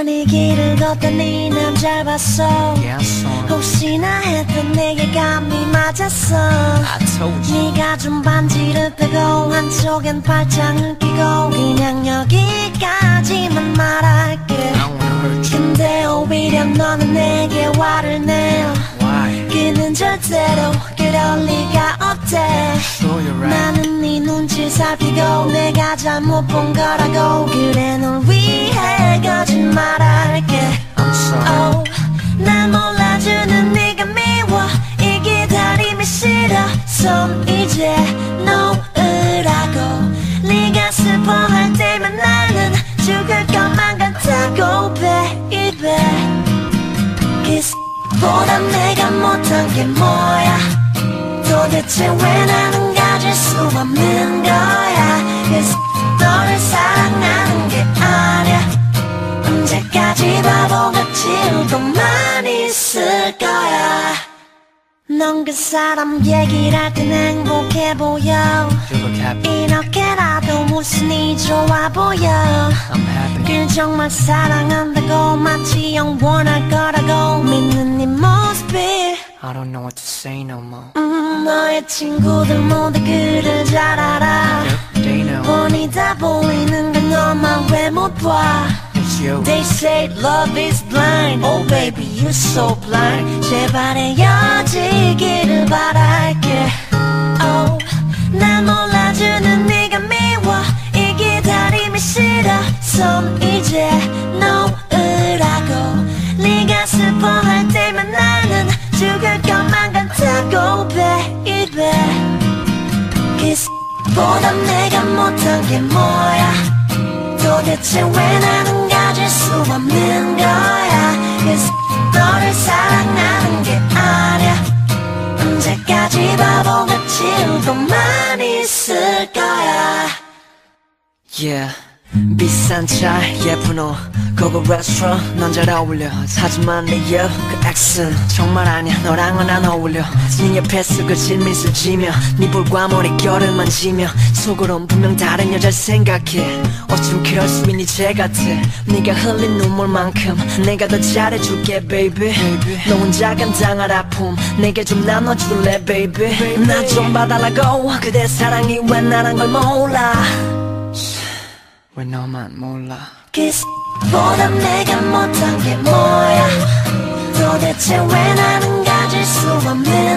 가만히 길을 걷던 네 남자를 봤어. Yes, 혹시나 했던 내게 감이 맞았어. 네가 준 반지를 빼고 한쪽엔 팔짱을 끼고 그냥 여기까지만 말할게. 근데 오히려 너는 내게 화를 내. 그는 절대로 그럴 리가 없대. 나는 네 눈치 살피고 내가 잘못 본 거라고. 그래 널 위해 거짓말할게. Oh, 날 몰라주는 네가 미워. 이 기다림이 싫어. 손 이제 놓으라고. 네가 슬퍼할 때면 나는 죽을 것만 같다고. Baby Kiss 보다 내가 못한 게 뭐야. 도대체 왜 나는 가질 수 없는 거야. Cause 너를 사랑하는 게 아니야. 언제까지 바보같이 울고만 있을 거야. 넌 그 사람 얘기를 할 땐 행복해 보여. 이렇게라도 무슨이 좋아 보여. 그 정말 사랑한다고 마치 영원할 거라고 믿는 네 모습이 I don't know what to say no more. 너의 친구들 모두 그를 잘 알아. 뻔히 다 보이는 건 너만 왜 못 봐. They say love is blind. Oh baby you're so blind. 제발 헤어지기를 바랄게. Oh 날 몰라주는 네가 미워. 이 기다림이 싫어. 손 이제 놓으라고. 네가 슬퍼할 때면 나는 죽을 것만 같다고. Baby Kiss 보다 내가 못한 게 뭐야. 도대체 왜 나는 가질 수 없는 거야. Cause 너를 사랑하는 게 아니야. 언제까지 바보같이 울고만 있을 거야. Yeah 비싼 차 예쁜 옷 고급 레스토랑 넌 잘 어울려. 하지만 내 옆 그 액션 정말 아니야. 너랑은 안 어울려. 네 옆에서 거친 미소 지며 네 볼과 머릿결을 만지며 속으론 분명 다른 여자를 생각해. 어쩜 그럴 수 있니 쟤 같아. 네가 흘린 눈물만큼 내가 더 잘해줄게 baby. 너 혼자 감당할 아픔 내게 좀 나눠줄래 baby. 나 좀 봐달라고. 그대 사랑이 왜 나란 걸 몰라. 왜 너만 몰라. Kiss 보다 내가 못한 게 뭐야. 도대체 왜 나는 가질 수 없는